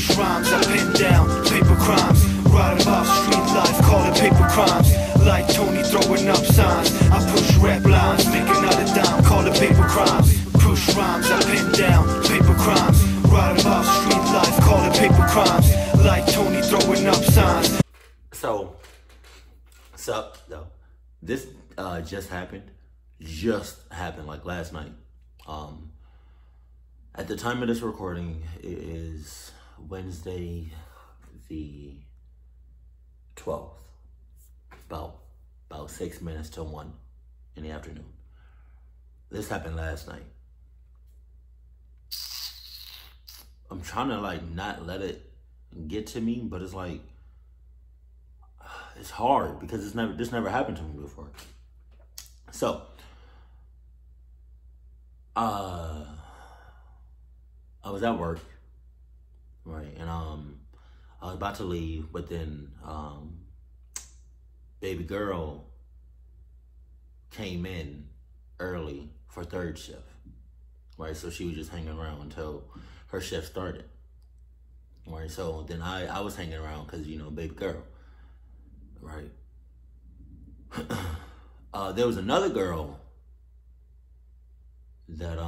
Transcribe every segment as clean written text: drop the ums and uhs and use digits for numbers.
Irish rhymes, I pin down paper crimes. Write about street life, call it paper crimes. Like Tony throwing up signs, I push rap lines, make another dime, call it paper crimes. Push rhymes, I pin down paper crimes. Write about street life, call it paper crimes. Like Tony throwing up signs. So, this just happened like last night. At the time of this recording, it is Wednesday the 12th, about 6 minutes till 1 in the afternoon. This happened last night. I'm trying to like not let it get to me, but it's like, it's hard because this never happened to me before. So, I was at work, right, and I was about to leave, but then baby girl came in early for third shift, right? So she was just hanging around until her shift started, right? So then I was hanging around because, you know, baby girl, right? There was another girl that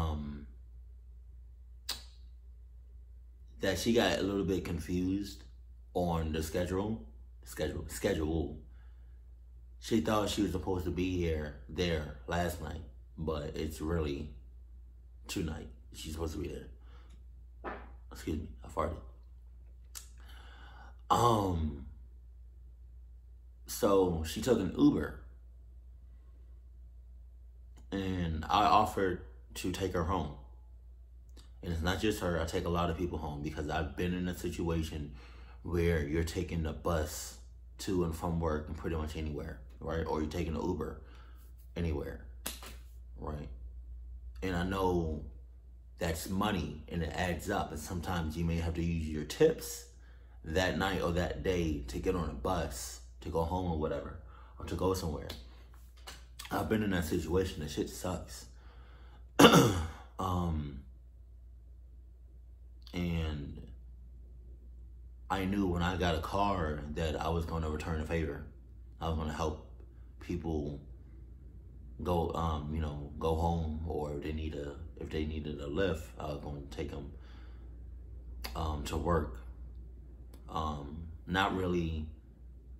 that she got a little bit confused on the schedule. She thought she was supposed to be there last night, but it's really tonight. She's supposed to be there. Excuse me, I farted. So she took an Uber and I offered to take her home. And it's not just her, I take a lot of people home because I've been in a situation where you're taking the bus to and from work and pretty much anywhere, right? Or you're taking an Uber anywhere, right? And I know that's money and it adds up. And sometimes you may have to use your tips that night or that day to get on a bus to go home or whatever, or to go somewhere. I've been in that situation. That shit sucks. And I knew when I got a car that I was going to return a favor. I was going to help people go, you know, go home, or if they needed a lift, I was going to take them to work. Not really.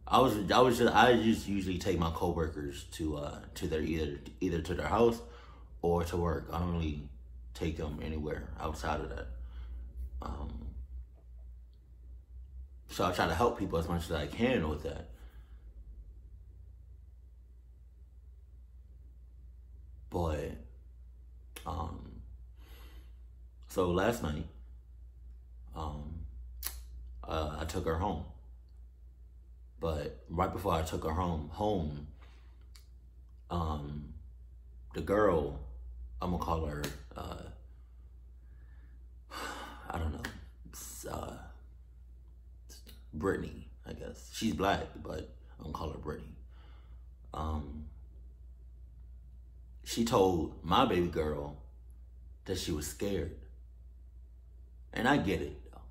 I just usually take my coworkers to their either to their house or to work. I don't really take them anywhere outside of that. So I try to help people as much as I can with that. But, so last night, I took her home. But right before I took her home, the girl, I'm gonna call her, I don't know, it's, Brittany, I guess. She's black, but I'm gonna call her Brittany. She told my baby girl that she was scared. And I get it, though.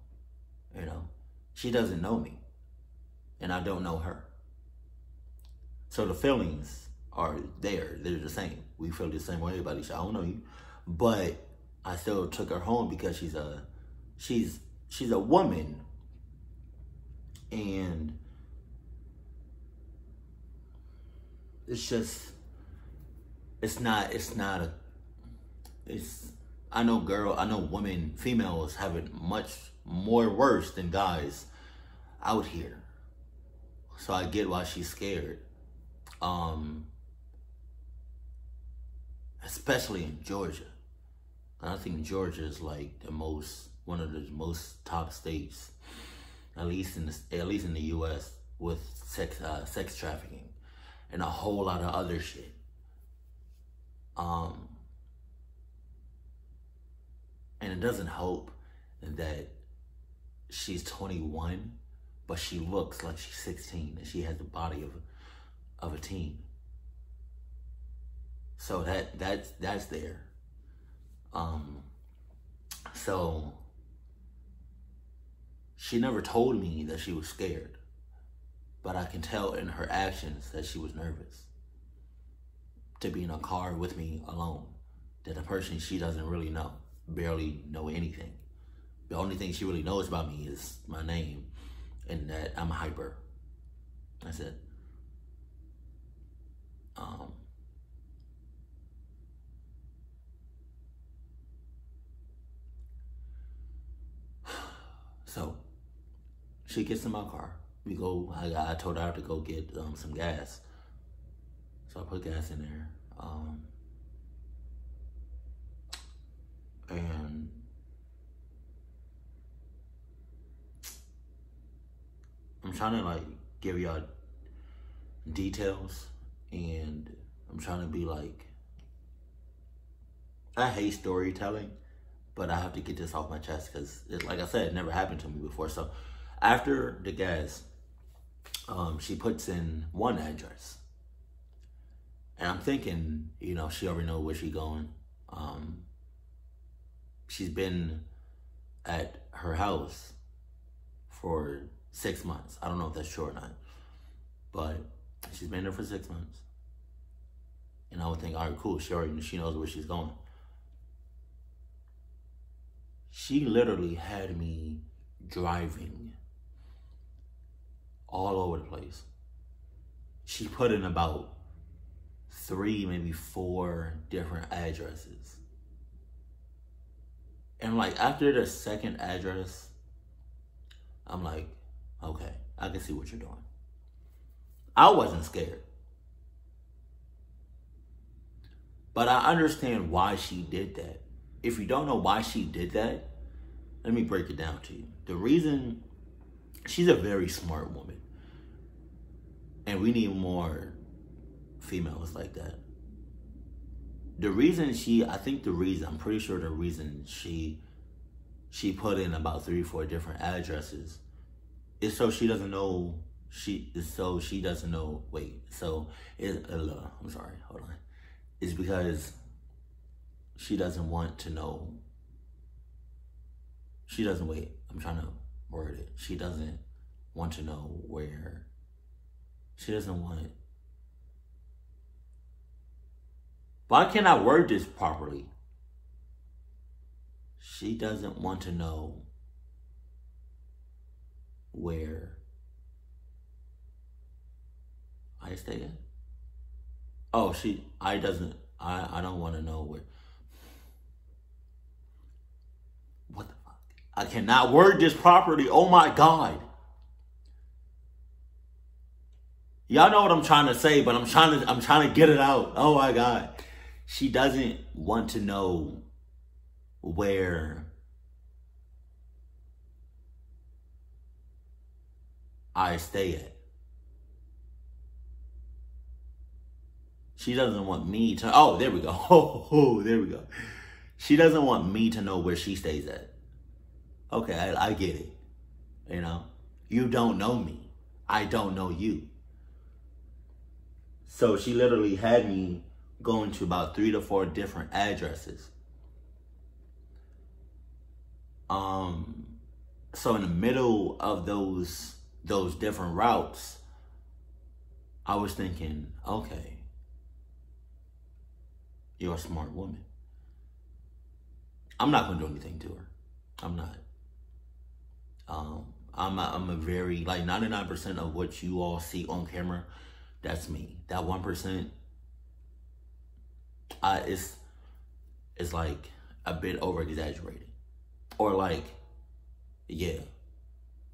You know, she doesn't know me. And I don't know her. So the feelings are there. They're the same. We feel the same way about each other. I don't know you. But I still took her home because she's a woman. And it's just, I know women, females have it much more worse than guys out here. So I get why she's scared. Especially in Georgia. And I think Georgia is like one of the most top states, at least in the U.S. with sex trafficking and a whole lot of other shit. And it doesn't help that she's 21, but she looks like she's 16 and she has the body of a teen. So that's there. So She never told me that she was scared, but I can tell in her actions that she was nervous. To be in a car with me alone, that a person she doesn't really know, barely know anything. The only thing she really knows about me is my name and that I'm hyper. That's it. So she gets in my car. We go, I told her to go get some gas. So I put gas in there. And I'm trying to like give y'all details, and I'm trying to be like, I hate storytelling, but I have to get this off my chest because, like I said, it never happened to me before. So after the gas, she puts in one address. And I'm thinking, you know, she already knows where she's going. She's been at her house for 6 months. I don't know if that's true or not, but she's been there for 6 months. And I would think, all right, cool. She knows where she's going. She literally had me driving all over the place. She put in about 3, maybe 4 different addresses. And like after the second address, I'm like, okay, I can see what you're doing. I wasn't scared. But I understand why she did that. If you don't know why she did that, let me break it down to you. The reason, she's a very smart woman. And we need more females like that. I'm pretty sure the reason she put in about 3 or 4 different addresses is so she doesn't know, it's because she doesn't want to know, she doesn't want to know where, why can't I word this properly? She doesn't want to know where I stay at. Oh, I don't want to know where. What the fuck? I cannot word this properly. Oh my God. Y'all know what I'm trying to say, but I'm trying to get it out. Oh my God. She doesn't want to know where I stay at. She doesn't want me to... Oh, there we go. Oh, there we go. She doesn't want me to know where she stays at. Okay, I get it. You know? You don't know me. I don't know you. So she literally had me going to about 3 to 4 different addresses. So in the middle of those different routes, I was thinking, okay, you're a smart woman. I'm not gonna do anything to her. I'm not. I'm a very, like 99% of what you all see on camera, that's me. That 1%, it's like a bit over-exaggerated. Or like, yeah.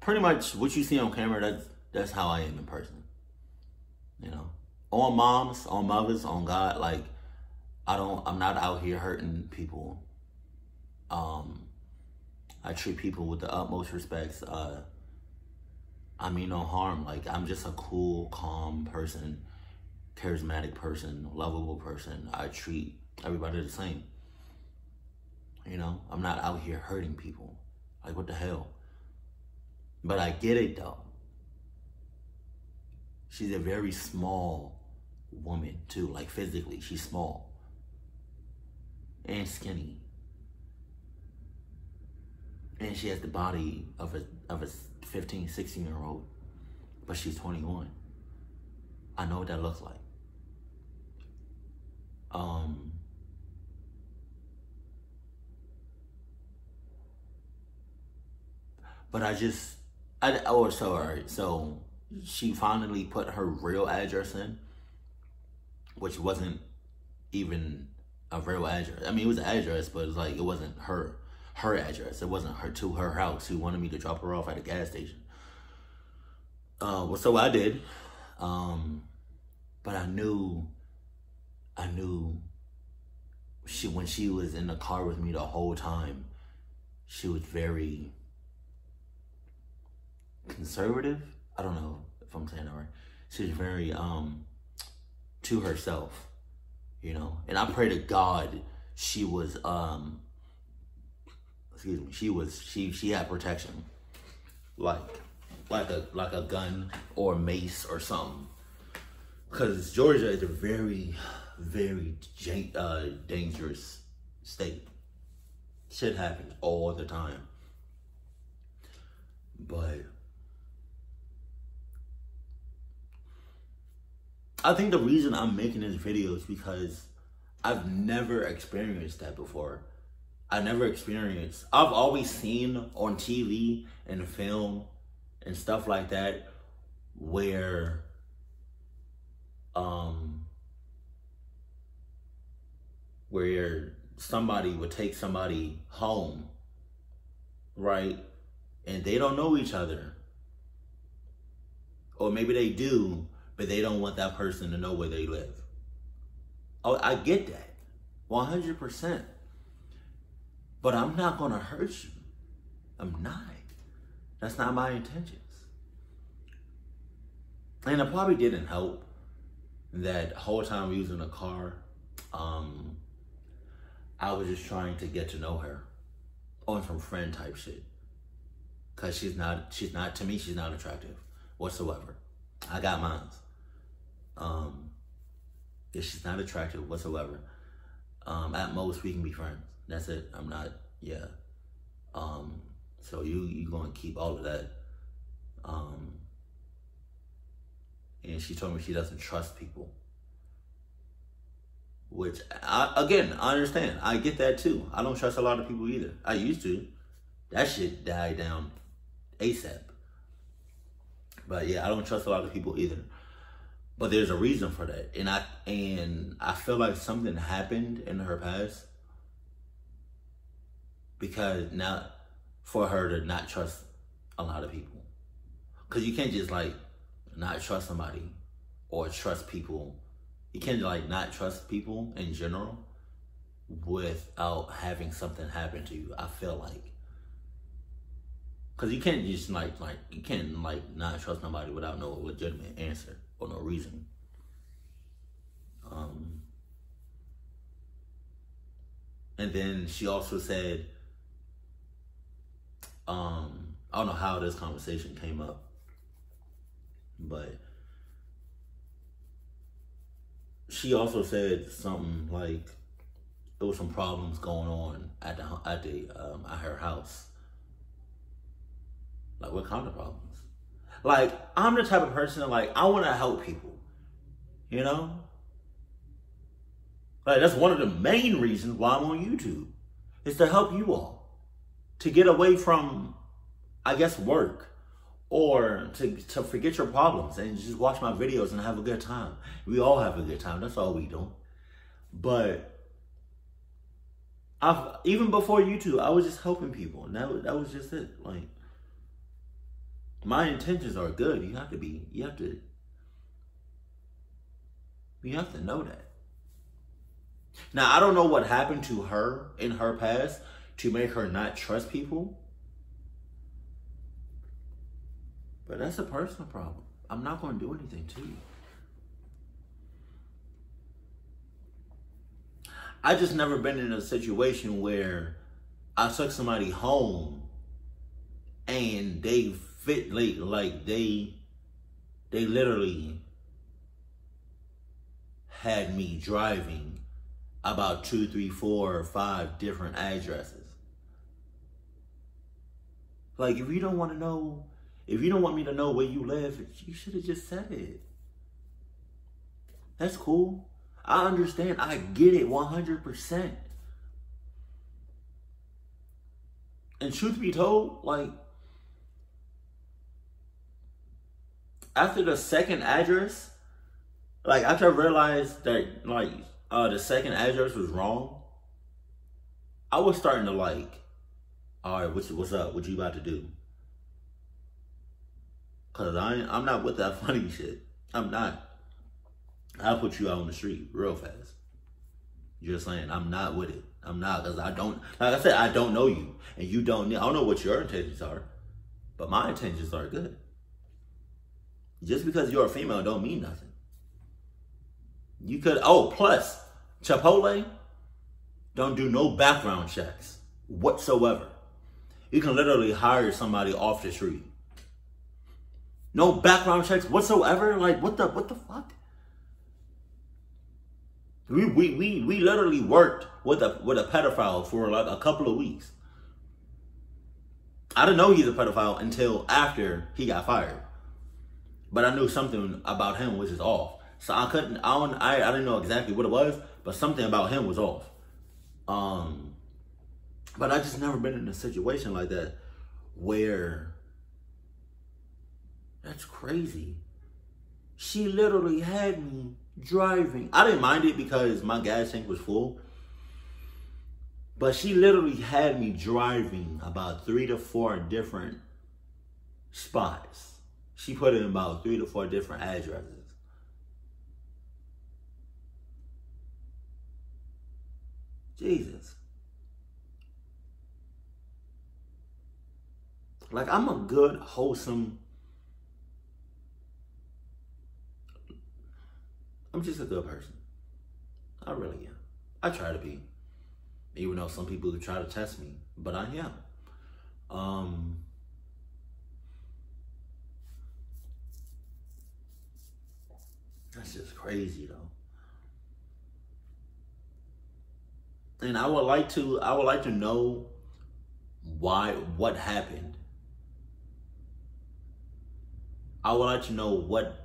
Pretty much what you see on camera, that's how I am in person. You know? On moms, on mothers, on God, like, I'm not out here hurting people. I treat people with the utmost respects. I mean no harm. Like, I'm just a cool, calm person, charismatic person, lovable person. I treat everybody the same. You know, I'm not out here hurting people. Like, what the hell? But I get it, though. She's a very small woman, too. Like, physically, she's small. And skinny. And she has the body of a 15, 16-year-old, but she's 21. I know what that looks like. But so she finally put her real address in, which wasn't even a real address. I mean, it was an address, but it wasn't her address. It wasn't her to her house. She wanted me to drop her off at a gas station. So I did. But I knew when she was in the car with me the whole time, she was very conservative. I don't know if I'm saying that right. She was very, to herself, you know? And I pray to God she was, excuse me, she had protection, like a gun or a mace or something, because Georgia is a very, very dangerous state. Shit happens all the time, but I think the reason I'm making this video is because I've never experienced that before. I've always seen on TV and film and stuff like that where somebody would take somebody home, right? And they don't know each other. Or maybe they do, but they don't want that person to know where they live. Oh, I get that, 100%. But I'm not gonna hurt you. I'm not. That's not my intentions. And it probably didn't help that whole time we was in the car, I was just trying to get to know her on some friend type shit. Cause to me, she's not attractive whatsoever. I got mine. Yeah, she's not attractive whatsoever. At most, we can be friends. That's it. I'm not, yeah. So you gonna keep all of that. And she told me she doesn't trust people. Which, I understand. I get that too. I don't trust a lot of people either. I used to. That shit died down ASAP. But yeah, I don't trust a lot of people either. But there's a reason for that. And I feel like something happened in her past. Because now, for her to not trust a lot of people. Because you can't just not trust somebody or trust people. You can't not trust people in general without having something happen to you, I feel like. Because you can't just you can't not trust nobody without no legitimate answer or no reason. And then she also said, I don't know how this conversation came up, but she also said something there was some problems going on at her house. What kind of problems? I'm the type of person that, I want to help people, you know? That's one of the main reasons why I'm on YouTube, is to help you all. To get away from, I guess, work, or to forget your problems and just watch my videos and have a good time. We all have a good time. That's all we do. But even before YouTube, I was just helping people, and that was just it. My intentions are good. You have to know that. Now, I don't know what happened to her in her past to make her not trust people. But that's a personal problem. I'm not gonna do anything to you. I just never been in a situation where I took somebody home and they fit they literally had me driving about 2, 3, 4, or 5 different addresses. Like, if you don't want to know, if you don't want me to know where you live, you should have just said it. That's cool. I understand. I get it 100%. And truth be told, like, after the second address, like, after I realized that, like, the second address was wrong, I was starting to, like, all right, what's up? What you about to do? Because I'm not with that funny shit. I'm not. I'll put you out on the street real fast. Just saying, I'm not with it. I'm not, because I don't, like I said, I don't know you. And you don't, I don't know what your intentions are, but my intentions are good. Just because you're a female don't mean nothing. You could, oh, plus, Chipotle don't do no background checks whatsoever. You can literally hire somebody off the street. No background checks whatsoever? Like, what the fuck? We literally worked with a pedophile for like a couple of weeks. I didn't know he's a pedophile until after he got fired, but I knew something about him which is off. So I couldn't, I didn't know exactly what it was, but something about him was off. But I just never been in a situation like that where that's crazy. She literally had me driving. I didn't mind it because my gas tank was full. But she literally had me driving about 3 to 4 different spots. She put in about 3 to 4 different addresses. Jesus. Like, I'm a good, wholesome... I'm just a good person. I really am. I try to be. Even though some people try to test me. But I am. That's just crazy, though. And I would like to know why, what happened. I would like to know what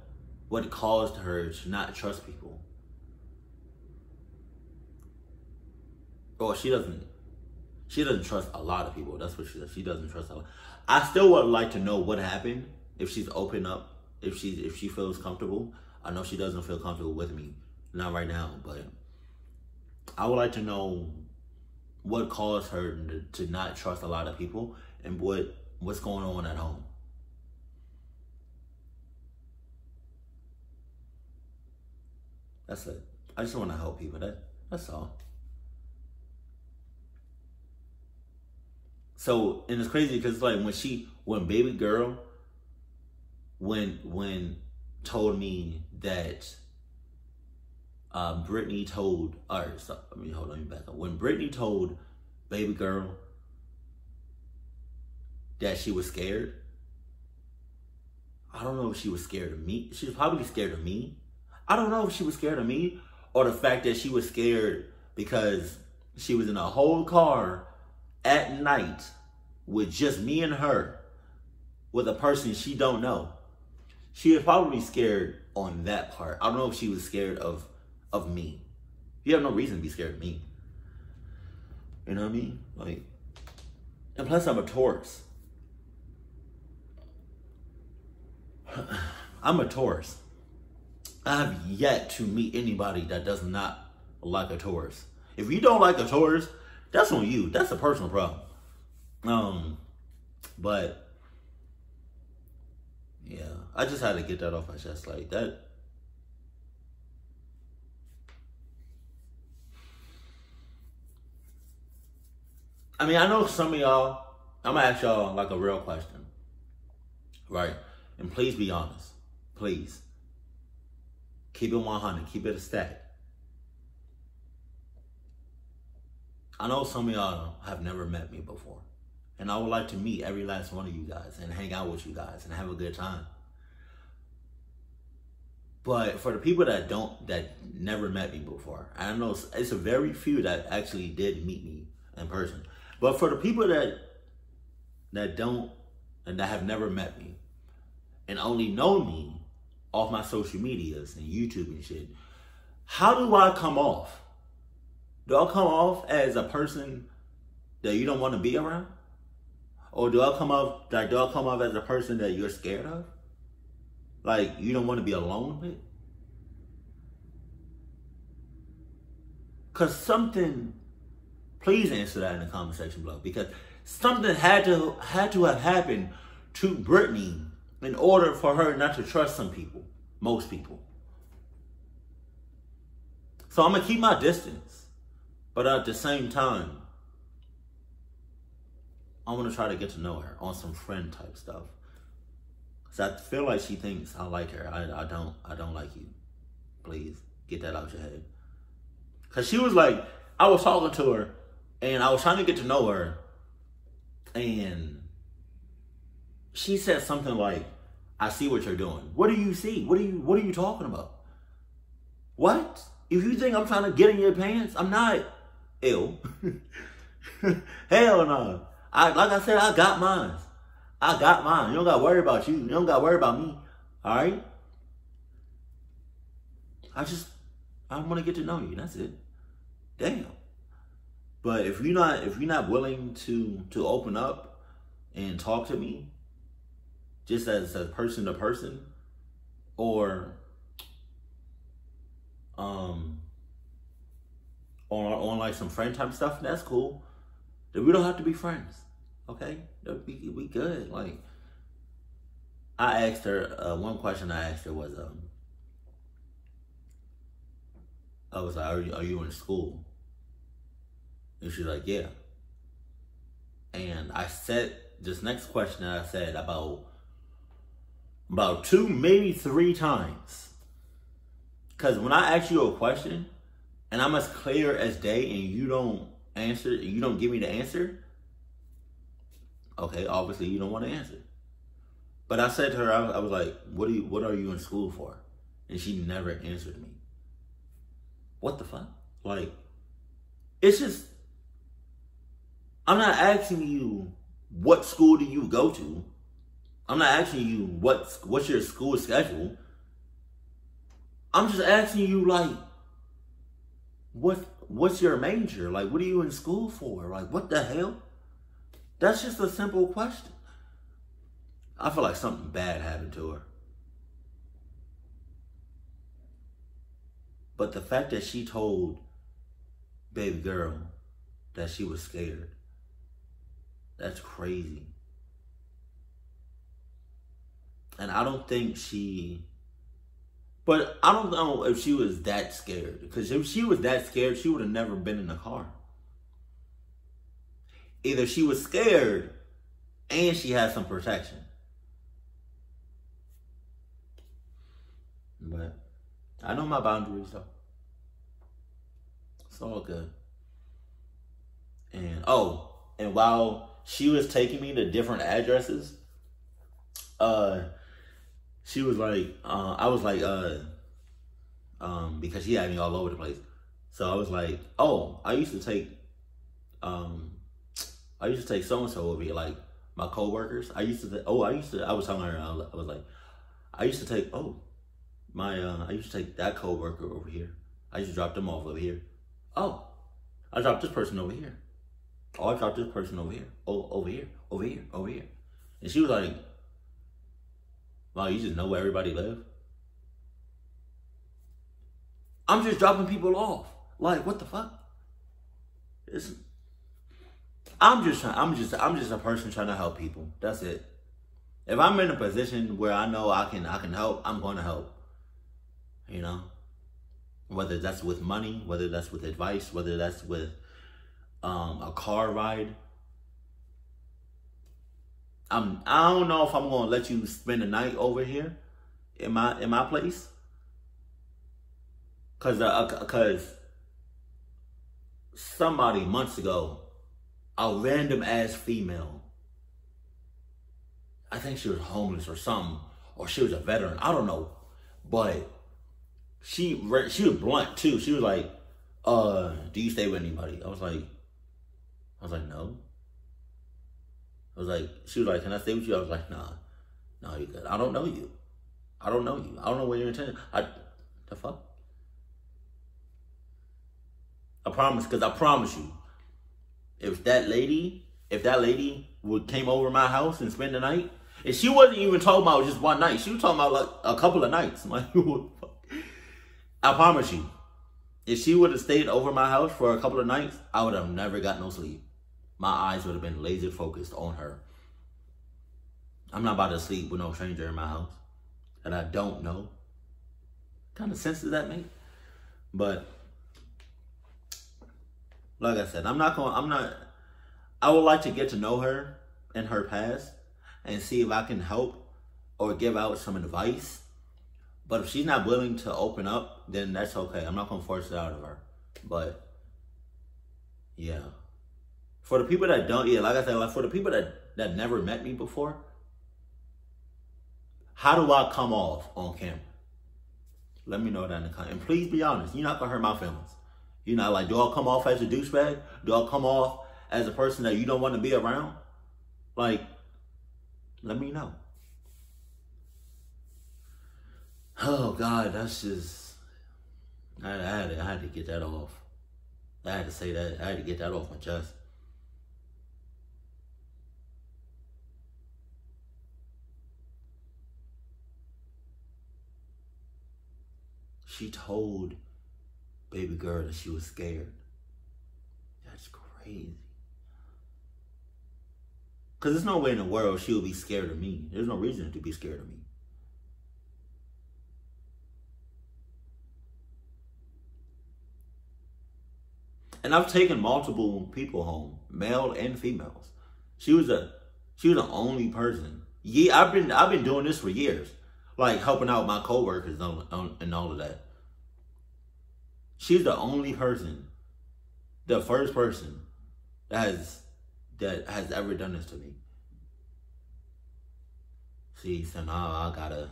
caused her to not trust people. Well, she doesn't trust a lot of people. That's what she said. She doesn't trust a lot. I still would like to know what happened. If she's open up, if she feels comfortable. I know she doesn't feel comfortable with me. Not right now, but I would like to know what caused her to not trust a lot of people and what's going on at home. That's it. I just want to help people. That's all. So, and it's crazy because, like, when baby girl, when told me that Brittany told, alright, stop. I mean, hold on, let me back up. When Brittany told baby girl that she was scared, I don't know if she was scared of me. She was probably scared of me. I don't know if she was scared of me or the fact that she was scared because she was in a whole car at night with just me and her with a person she don't know. She was probably scared on that part. I don't know if she was scared of me. You have no reason to be scared of me. You know what I mean? Like, and plus I'm a Taurus. I'm a Taurus. I have yet to meet anybody that does not like a Taurus. If you don't like a Taurus, that's on you. That's a personal problem. But yeah, I just had to get that off my chest like that. I mean, I know some of y'all, I'm gonna ask y'all like a real question, right? And please be honest, please. Keep it 100. Keep it a stack. I know some of y'all have never met me before. And I would like to meet every last one of you guys and hang out with you guys and have a good time. But for the people that never met me before, I know it's a very few that actually did meet me in person. But for the people that don't and that have never met me and only know me off my social medias and YouTube and shit, how do I come off? Do I come off as a person that you don't want to be around? Or do I come off like, do I come off as a person that you're scared of? Like, you don't want to be alone with? Because something, please answer that in the comment section below, because something had to have happened to Brittany in order for her not to trust some people, most people. So I'm going to keep my distance, but at the same time, I'm going to try to get to know her on some friend type stuff. Because I feel like she thinks I like her. I don't like you. Please, get that out your head. Because she was like, I was talking to her, and I was trying to get to know her, and she said something like, I see what you're doing. What do you see? What are you talking about? What? If you think I'm trying to get in your pants, I'm not. Ew. Hell no. Like I said, I got mine. I got mine. You don't got to worry about you. You don't got to worry about me. All right? I want to get to know you. That's it. Damn. But if you're not willing to open up and talk to me, just as a person to person, or on like some friend type stuff, that's cool. Then we don't have to be friends, okay? We good. Like, I asked her one question. I asked her was I was like, are you in school? And she's like, yeah. And I said this next question that I said about two, maybe three times. Because when I ask you a question, and I'm as clear as day, and you don't answer, you don't give me the answer, okay, obviously you don't want to answer. But I said to her, I was like, what are you in school for? And she never answered me. What the fuck? Like, it's just, I'm not asking you what school do you go to. I'm not asking you what's your school schedule. I'm just asking you, like, what's your major? Like, what are you in school for? Like, what the hell? That's just a simple question. I feel like something bad happened to her. But the fact that she told baby girl that she was scared, that's crazy. And I don't think she, but I don't know if she was that scared, because if she was that scared, she would have never been in the car. Either she was scared and she had some protection. But I know my boundaries though. It's all good. And and while she was taking me to different addresses, she was like, I was like, because she had me all over the place. So I was like, oh, I used to take so-and-so over here, like my coworkers. I used to take that coworker over here. I used to drop them off over here. Oh, I dropped this person over here. Oh, I dropped this person over here. Oh, over here, over here, over here. And she was like, wow, you just know where everybody live? I'm just dropping people off. Like, what the fuck? I'm just a person trying to help people. That's it. If I'm in a position where I know I can help, I'm going to help. You know? Whether that's with money, whether that's with advice, whether that's with a car ride. I don't know if I'm gonna let you spend the night over here in my place, cause somebody months ago, a random ass female, I think she was homeless or something, or she was a veteran, I don't know, but she was blunt too. She was like, "Do you stay with anybody?" I was like, "No." I was like, she was like, can I stay with you? I was like, nah, you're good. I don't know you. I don't know you. I don't know what your intention. The fuck? I promise, because I promise you, if that lady would came over my house and spend the night, and she wasn't even talking about just one night. She was talking about like a couple of nights. I'm like, what the fuck? I promise you, if she would have stayed over my house for a couple of nights, I would have never got no sleep. My eyes would have been laser focused on her. I'm not about to sleep with no stranger in my house that I don't know. What kind of sense does that make? But like I said, I would like to get to know her and her past and see if I can help or give out some advice. But if she's not willing to open up, then that's okay. I'm not going to force it out of her. But yeah. For the people that don't, yeah, like I said, like for the people that never met me before, how do I come off on camera? Let me know down in the comments. And please be honest. You're not going to hurt my feelings. You know, like, do I come off as a douchebag? Do I come off as a person that you don't want to be around? Like, let me know. Oh, God, that's just... I had to get that off. I had to say that. I had to get that off my chest. She told baby girl that she was scared. That's crazy. Because there's no way in the world she would be scared of me. There's no reason to be scared of me. And I've taken multiple people home, male and females. She was the only person. Yeah, I've been doing this for years, like helping out my coworkers and all of that. She's the only person, the first person that has ever done this to me. See, so now I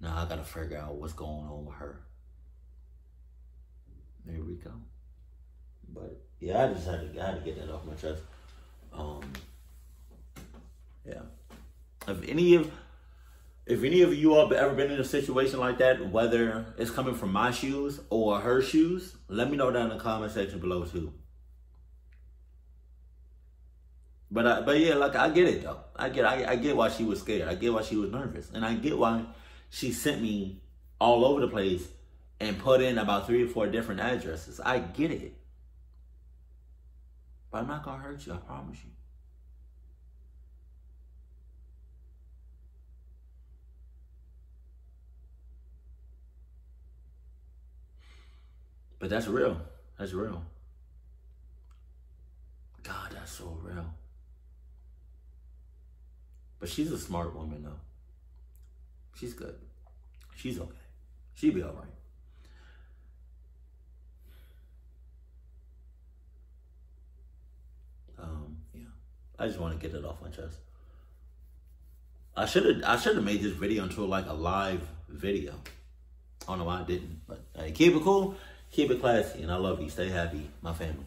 gotta figure out what's going on with her. There we go. But yeah, I had to get that off my chest. Yeah. If any of you all have ever been in a situation like that, whether it's coming from my shoes or her shoes, let me know down in the comment section below too. But yeah, like, I get it though. I get why she was scared. I get why she was nervous, and I get why she sent me all over the place and put in about 3 or 4 different addresses. I get it, but I'm not gonna hurt you. I promise you. But that's real. That's real. God, that's so real. But she's a smart woman, though. She's good. She's okay. She'll be all right. Yeah. I just want to get it off my chest. I should have made this video into like a live video. I don't know why I didn't, but hey, keep it cool. Keep it classy, and I love you. Stay happy, my family.